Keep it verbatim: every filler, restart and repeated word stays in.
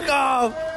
welcome.